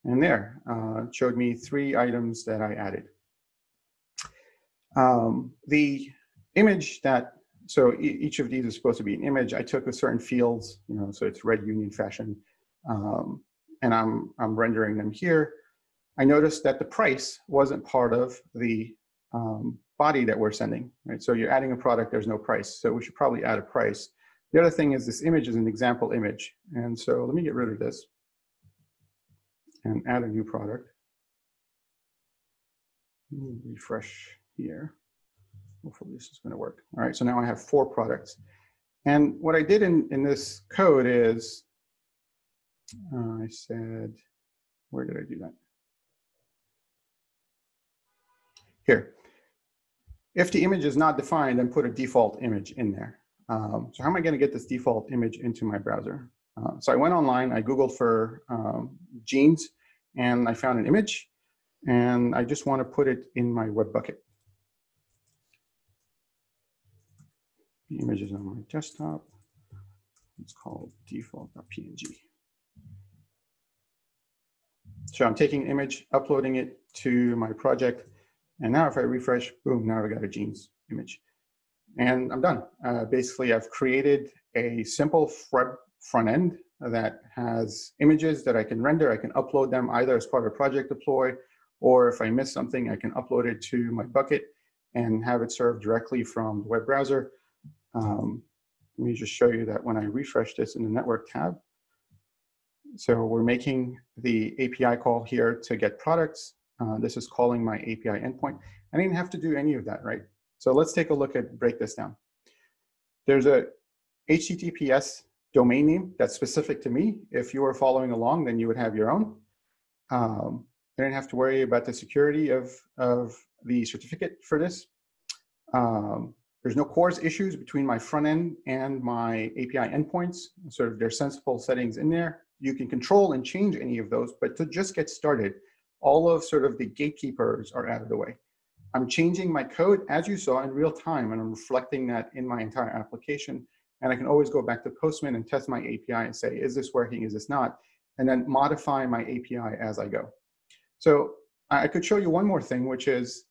And there, uh, it showed me three items that I added. Um, the image that, so e each of these is supposed to be an image. I took a certain fields, you know, so it's red union fashion. Um, and I'm, I'm rendering them here. I noticed that the price wasn't part of the um, body that we're sending, right? So you're adding a product, there's no price. So we should probably add a price. The other thing is this image is an example image. And so let me get rid of this and add a new product. Refresh here. Hopefully this is gonna work. All right, so now I have four products. And what I did in, in this code is, uh, I said, where did I do that? Here, if the image is not defined, then put a default image in there. Um, so how am I gonna get this default image into my browser? Uh, so I went online, I Googled for um, jeans, and I found an image, and I just wanna put it in my WebBucket. The image is on my desktop. It's called default dot P N G. So I'm taking an image, uploading it to my project, and now if I refresh, boom, now I got a jeans image. And I'm done. Uh, basically, I've created a simple front end that has images that I can render. I can upload them either as part of project deploy, or if I miss something, I can upload it to my bucket and have it served directly from the web browser. Um, let me just show you that when I refresh this in the network tab. So we're making the A P I call here to get products. Uh, this is calling my A P I endpoint. I didn't have to do any of that, right? So let's take a look at, break this down. There's a H T T P S domain name that's specific to me. If you were following along, then you would have your own. Um, I didn't have to worry about the security of, of the certificate for this. Um, there's no cores issues between my front end and my A P I endpoints. So there's sensible settings in there. You can control and change any of those, but to just get started, all of sort of the gatekeepers are out of the way. I'm changing my code, as you saw, in real time, and I'm reflecting that in my entire application. And I can always go back to Postman and test my A P I and say, is this working, is this not? And then modify my A P I as I go. So I could show you one more thing, which is,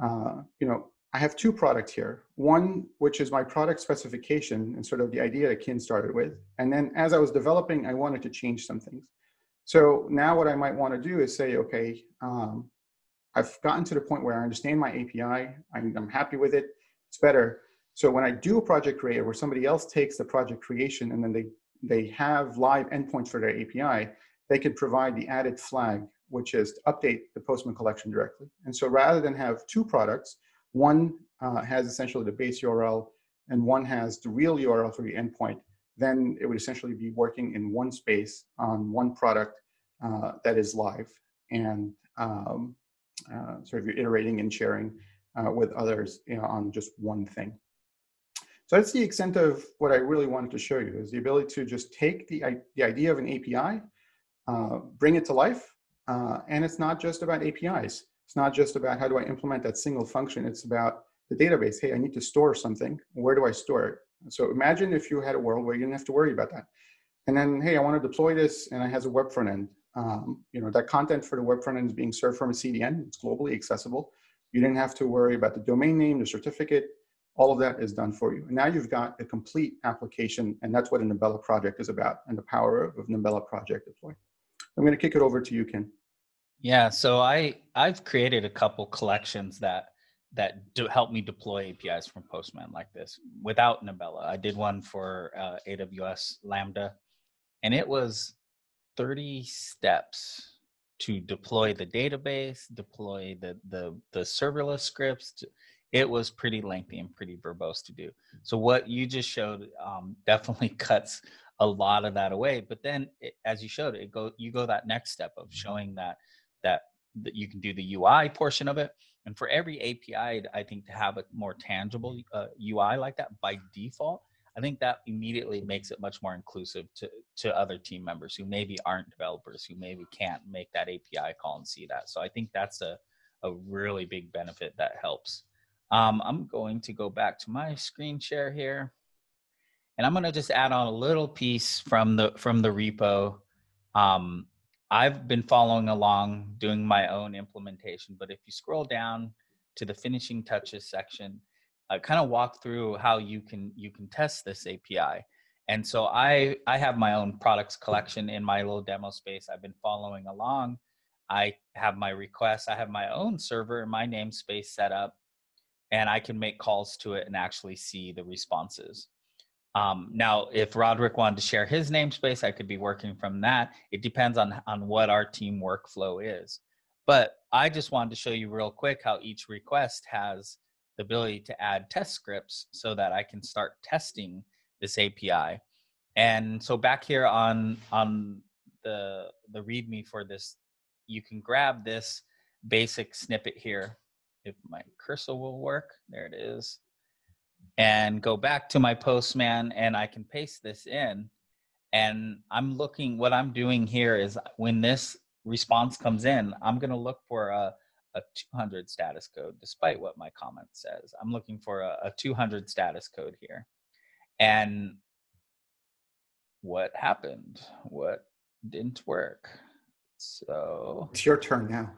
uh, you know, I have two products here. One, which is my product specification and sort of the idea that Kin started with. And then as I was developing, I wanted to change some things. So now what I might want to do is say, okay, um, I've gotten to the point where I understand my A P I, I'm, I'm happy with it, it's better. So when I do a project creator where somebody else takes the project creation and then they, they have live endpoints for their A P I, they can provide the added flag, which is to update the Postman collection directly. And so rather than have two products, one uh, has essentially the base U R L and one has the real U R L for the endpoint, then it would essentially be working in one space on one product uh, that is live and um, uh, sort of you're iterating and sharing uh, with others, you know, on just one thing. So that's the extent of what I really wanted to show you, is the ability to just take the, the idea of an A P I, uh, bring it to life, uh, and it's not just about A P Is. It's not just about how do I implement that single function, it's about the database. Hey, I need to store something, where do I store it? So imagine if you had a world where you didn't have to worry about that. And then, hey, I want to deploy this and it has a web front end. Um, you know, that content for the web front end is being served from a C D N. It's globally accessible. You didn't have to worry about the domain name, the certificate. All of that is done for you. And now you've got a complete application, and that's what a Nimbella project is about and the power of Nimbella project deploy. I'm going to kick it over to you, Kin. Yeah, so I, I've created a couple collections that that do help me deploy A P Is from Postman like this without Nimbella. I did one for uh, A W S Lambda, and it was thirty steps to deploy the database, deploy the, the, the serverless scripts. It was pretty lengthy and pretty verbose to do. So what you just showed um, definitely cuts a lot of that away. But then it, as you showed, it go, you go that next step of showing that, that, that you can do the U I portion of it. And for every A P I, I think to have a more tangible uh, U I like that by default, I think that immediately makes it much more inclusive to, to other team members who maybe aren't developers, who maybe can't make that A P I call and see that. So I think that's a, a really big benefit that helps. Um, I'm going to go back to my screen share here, and I'm going to just add on a little piece from the from the repo. Um, I've been following along doing my own implementation, but if you scroll down to the finishing touches section, I kind of walk through how you can you can test this A P I. And so I I have my own products collection in my little demo space. I've been following along. I have my requests. I have my own server in my namespace set up, and I can make calls to it and actually see the responses. Um, now, if Rodric wanted to share his namespace, I could be working from that. It depends on, on what our team workflow is. But I just wanted to show you real quick how each request has the ability to add test scripts so that I can start testing this A P I. And so back here on, on the, the README for this, you can grab this basic snippet here. If my cursor will work, there it is. And go back to my Postman, and I can paste this in. And I'm looking, what I'm doing here is when this response comes in, I'm gonna look for a, a two hundred status code, despite what my comment says. I'm looking for a, a two hundred status code here. And what happened? What didn't work? So it's your turn now.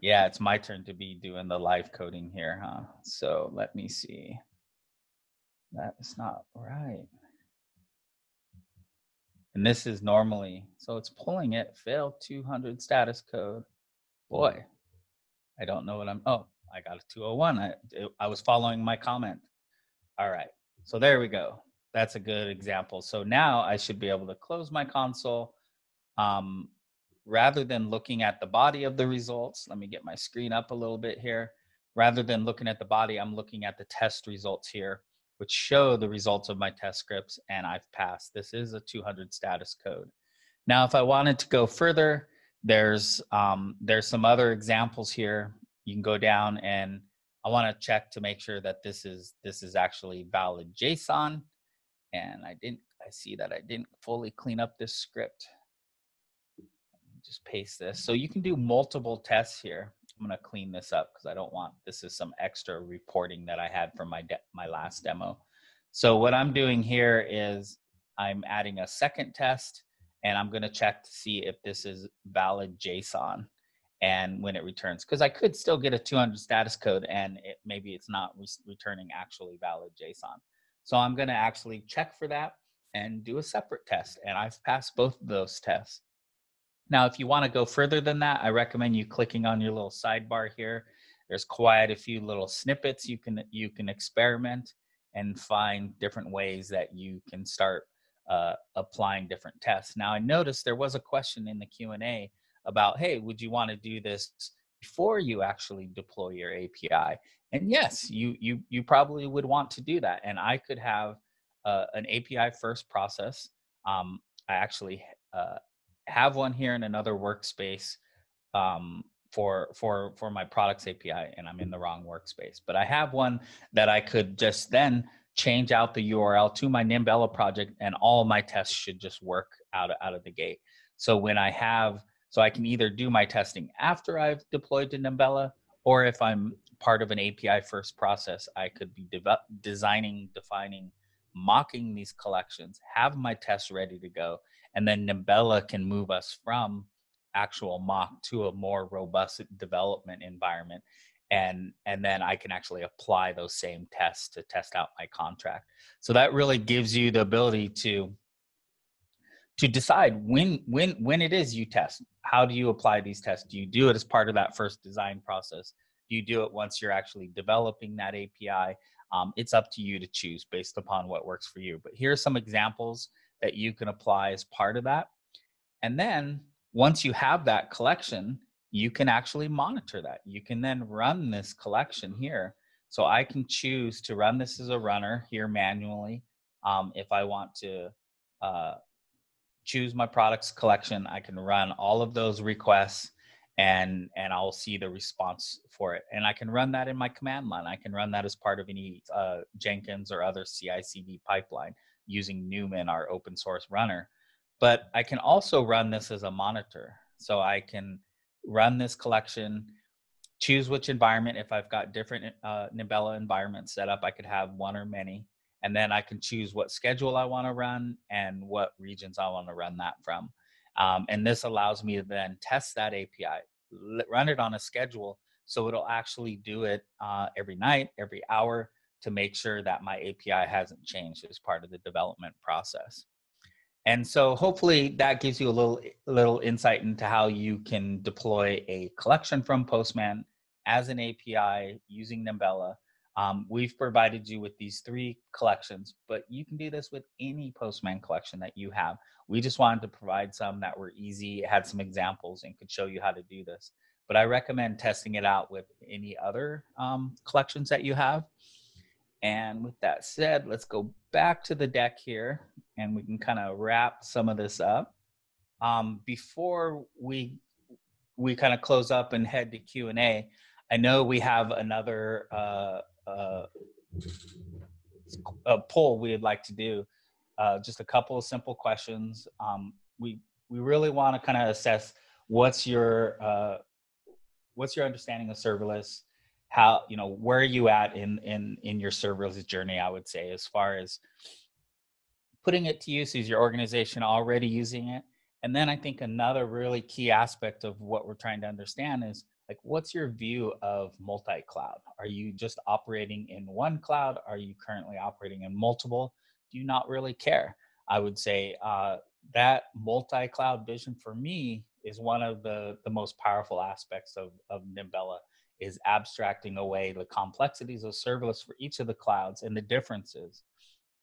Yeah, it's my turn to be doing the live coding here, huh? So let me see. That is not right. And this is normally, so it's pulling it, failed two hundred status code. Boy, I don't know what I'm, oh, I got a two oh one. I, it, I was following my comment. All right, so there we go. That's a good example. So now I should be able to close my console. Um, rather than looking at the body of the results, let me get my screen up a little bit here. Rather than looking at the body, I'm looking at the test results here, which show the results of my test scripts, and I've passed. This is a two hundred status code. Now, if I wanted to go further, there's, um, there's some other examples here. You can go down, and I wanna check to make sure that this is, this is actually valid JSON. And I didn't, I see that I didn't fully clean up this script. Just paste this. So you can do multiple tests here. I'm going to clean this up because I don't want, this is some extra reporting that I had from my de my last demo. So what I'm doing here is I'm adding a second test, and I'm going to check to see if this is valid JSON and when it returns, because I could still get a two hundred status code and it, maybe it's not re returning actually valid JSON. So I'm going to actually check for that and do a separate test. And I've passed both of those tests. Now, if you want to go further than that, I recommend you clicking on your little sidebar here. There's quite a few little snippets. You can, you can experiment and find different ways that you can start uh, applying different tests. Now, I noticed there was a question in the Q and A about, hey, would you want to do this before you actually deploy your A P I? And yes, you, you, you probably would want to do that. And I could have uh, an A P I first process. Um, I actually... Uh, have one here in another workspace um, for, for, for my products A P I, and I'm in the wrong workspace. But I have one that I could just then change out the U R L to my Nimbella project, and all my tests should just work out of, out of the gate. So when I have, so I can either do my testing after I've deployed to Nimbella, or if I'm part of an A P I first process, I could be designing, defining, mocking these collections, have my tests ready to go, and then Nimbella can move us from actual mock to a more robust development environment. And, and then I can actually apply those same tests to test out my contract. So that really gives you the ability to, to decide when, when, when it is you test. How do you apply these tests? Do you do it as part of that first design process? Do you do it once you're actually developing that A P I? Um, it's up to you to choose based upon what works for you. But here are some examples that you can apply as part of that. And then once you have that collection, you can actually monitor that. You can then run this collection here. So I can choose to run this as a runner here manually. Um, if I want to uh, choose my products collection, I can run all of those requests, and and I'll see the response for it. And I can run that in my command line. I can run that as part of any uh, Jenkins or other C I C D pipeline using Newman, our open source runner. But I can also run this as a monitor. So I can run this collection, choose which environment. If I've got different uh, Nimbella environments set up, I could have one or many. And then I can choose what schedule I want to run and what regions I want to run that from. Um, and this allows me to then test that A P I, run it on a schedule. So it'll actually do it uh, every night, every hour, to make sure that my A P I hasn't changed as part of the development process. And so hopefully that gives you a little, little insight into how you can deploy a collection from Postman as an A P I using Nimbella. Um, we've provided you with these three collections, but you can do this with any Postman collection that you have. We just wanted to provide some that were easy, had some examples, and could show you how to do this. But I recommend testing it out with any other um, collections that you have. And with that said, let's go back to the deck here, and we can kind of wrap some of this up. Um, before we we kind of close up and head to Q and A, I know we have another uh, uh, a poll we'd like to do. Uh, just a couple of simple questions. Um, we we really want to kind of assess what's your uh, what's your understanding of serverless. How, you know, where are you at in, in, in your serverless journey, I would say, as far as putting it to use? Is your organization already using it? And then I think another really key aspect of what we're trying to understand is, like, what's your view of multi-cloud? Are you just operating in one cloud? Are you currently operating in multiple? Do you not really care? I would say uh, that multi-cloud vision for me is one of the, the most powerful aspects of, of Nimbella. Is abstracting away the complexities of serverless for each of the clouds and the differences,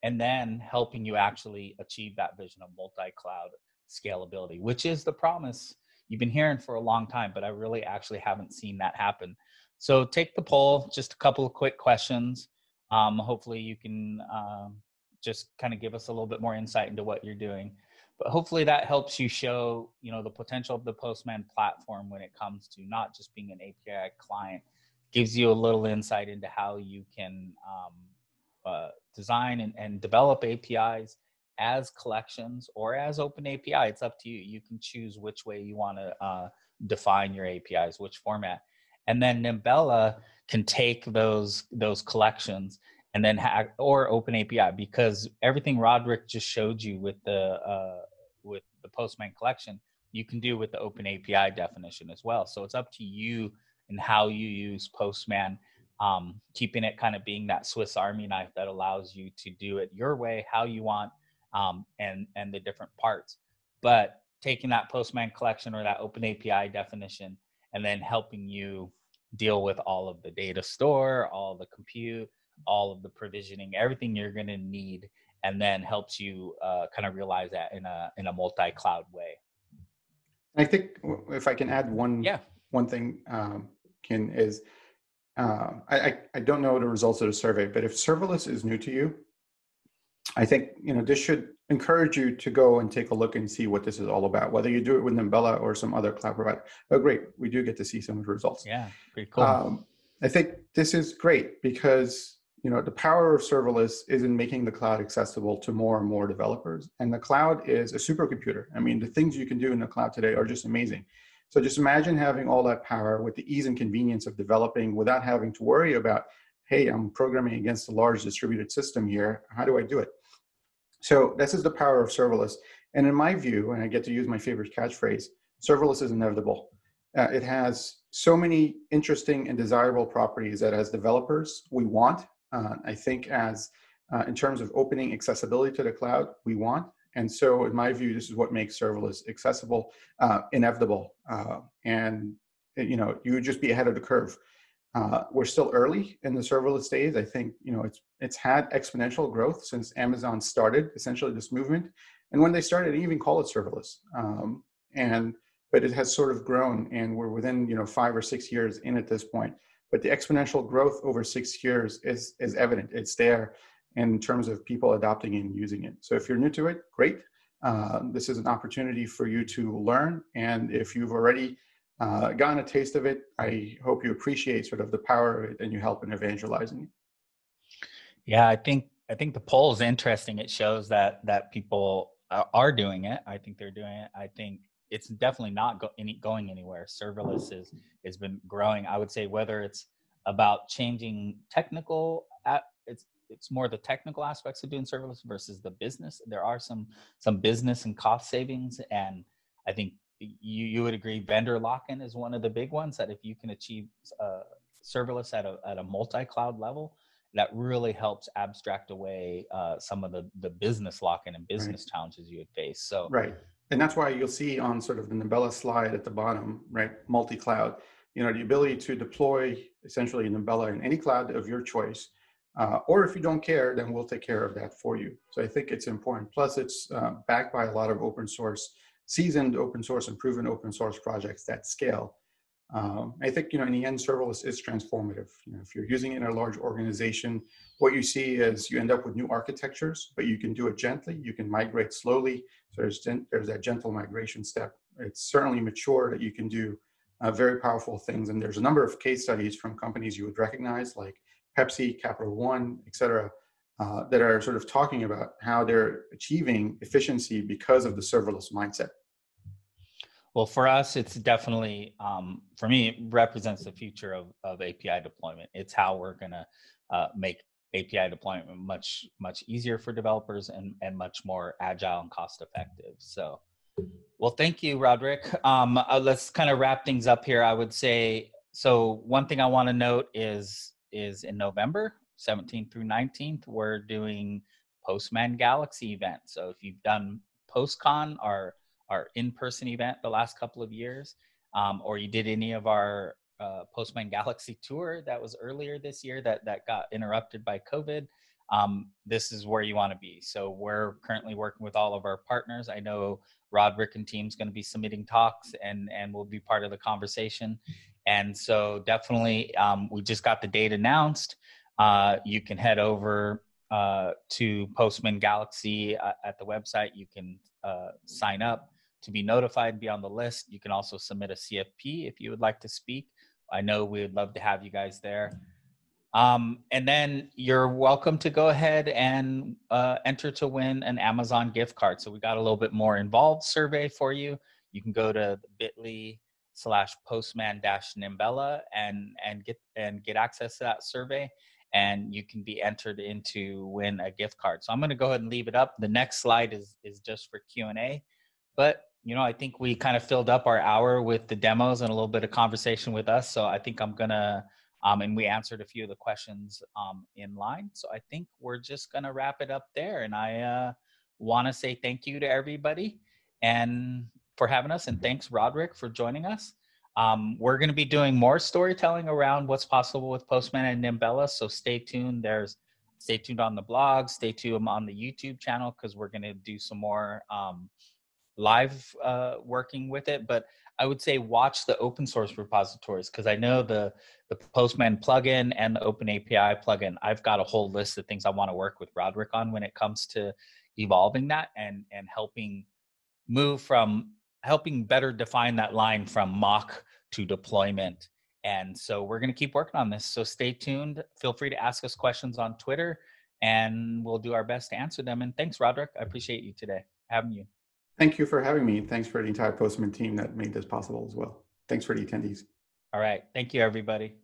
and then helping you actually achieve that vision of multi-cloud scalability, which is the promise you've been hearing for a long time, but I really actually haven't seen that happen. So take the poll, just a couple of quick questions. Um, hopefully you can um, just kind of give us a little bit more insight into what you're doing. But hopefully that helps you show, you know, the potential of the Postman platform when it comes to not just being an A P I client. Gives you a little insight into how you can um, uh, design and, and develop A P Is as collections or as open A P I. It's up to you. You can choose which way you want to uh, define your A P Is, which format. And then Nimbella can take those, those collections and then, ha or open A P I, because everything Rodric just showed you with the uh, with the Postman collection, you can do with the open A P I definition as well. So it's up to you and how you use Postman, um, keeping it kind of being that Swiss Army knife that allows you to do it your way, how you want, um, and and the different parts. But taking that Postman collection or that open A P I definition, and then helping you deal with all of the data store, all the compute, all of the provisioning, everything you're going to need, and then helps you uh, kind of realize that in a in a multi-cloud way. I think if I can add one yeah. one thing, um, Kin, is uh, I I don't know the results of the survey, but if serverless is new to you, I think you know this should encourage you to go and take a look and see what this is all about. Whether you do it with Nimbella or some other cloud provider, oh great, we do get to see some of the results. Yeah, pretty cool. Um, I think this is great because, you know, the power of serverless is in making the cloud accessible to more and more developers. And the cloud is a supercomputer. I mean, the things you can do in the cloud today are just amazing. So just imagine having all that power with the ease and convenience of developing without having to worry about, hey, I'm programming against a large distributed system here. How do I do it? So this is the power of serverless. And in my view, and I get to use my favorite catchphrase, serverless is inevitable. Uh, it has so many interesting and desirable properties that as developers, we want. Uh, I think as uh, in terms of opening accessibility to the cloud, we want. And so in my view, this is what makes serverless accessible, uh, inevitable. Uh, and, you know, you would just be ahead of the curve. Uh, we're still early in the serverless days. I think, you know, it's, it's had exponential growth since Amazon started essentially this movement. And when they started, they even call it serverless. Um, and, but it has sort of grown, and we're within, you know, five or six years in at this point. But the exponential growth over six years is, is evident. It's there in terms of people adopting and using it. So if you're new to it, great. Uh, this is an opportunity for you to learn. And if you've already uh, gotten a taste of it, I hope you appreciate sort of the power of it and you help in evangelizing it. Yeah, I think I think the poll is interesting. It shows that that people are doing it. I think they're doing it. I think it's definitely not go any, going anywhere. Serverless is has been growing. I would say whether it's about changing technical, it's it's more the technical aspects of doing serverless versus the business. There are some some business and cost savings, and I think you you would agree vendor lock-in is one of the big ones, that if you can achieve uh, serverless at a at a multi-cloud level, that really helps abstract away uh, some of the the business lock-in and business right. challenges you would face. So right, and that's why you'll see on sort of the Nimbella slide at the bottom, right, multi-cloud. You know, the ability to deploy essentially Nimbella in any cloud of your choice, uh, or if you don't care, then we'll take care of that for you. So I think it's important. Plus, it's uh, backed by a lot of open source, seasoned open source, and proven open source projects that scale. Um, I think, you know, in the end, serverless is transformative. You know, if you're using it in a large organization, what you see is you end up with new architectures, but you can do it gently. You can migrate slowly. So there's, there's that gentle migration step. It's certainly mature that you can do uh, very powerful things. And there's a number of case studies from companies you would recognize, like Pepsi, Capital One, et cetera, uh, that are sort of talking about how they're achieving efficiency because of the serverless mindset. Well, for us, it's definitely, um, for me, it represents the future of, of A P I deployment. It's how we're going to uh, make A P I deployment much, much easier for developers and, and much more agile and cost effective. So, well, thank you, Rodric. Um, uh, let's kind of wrap things up here. I would say, so one thing I want to note is, is in November seventeenth through nineteenth, we're doing Postman Galaxy event. So if you've done PostCon or our in-person event the last couple of years, um, or you did any of our uh, Postman Galaxy tour that was earlier this year that, that got interrupted by COVID, um, this is where you want to be. So we're currently working with all of our partners. I know Rodric and team's going to be submitting talks and, and we'll be part of the conversation. And so definitely, um, we just got the date announced. Uh, you can head over uh, to Postman Galaxy uh, at the website. You can uh, sign up to be notified, be on the list. You can also submit a C F P if you would like to speak. I know we would love to have you guys there. Um, and then you're welcome to go ahead and uh, enter to win an Amazon gift card. So we got a little bit more involved survey for you. You can go to bit.ly slash postman dash Nimbella and, and, get, and get access to that survey. And you can be entered in to win a gift card. So I'm going to go ahead and leave it up. The next slide is, is just for Q and A. But you know, I think we kind of filled up our hour with the demos and a little bit of conversation with us. So I think I'm gonna, um, and we answered a few of the questions um, in line. So I think we're just gonna wrap it up there. And I uh, wanna say thank you to everybody and for having us. And thanks, Rodric, for joining us. Um, we're gonna be doing more storytelling around what's possible with Postman and Nimbella. So stay tuned. There's, stay tuned on the blog, stay tuned on the YouTube channel, because we're gonna do some more um, live uh, working with it. But I would say watch the open source repositories, because I know the, the Postman plugin and the Open A P I plugin, I've got a whole list of things I want to work with Rodric on when it comes to evolving that and, and helping move from, helping better define that line from mock to deployment. And so we're going to keep working on this. So stay tuned. Feel free to ask us questions on Twitter and we'll do our best to answer them. And thanks, Rodric. I appreciate you today, having you. Thank you for having me. And thanks for the entire Postman team that made this possible as well. Thanks for the attendees. All right. Thank you, everybody.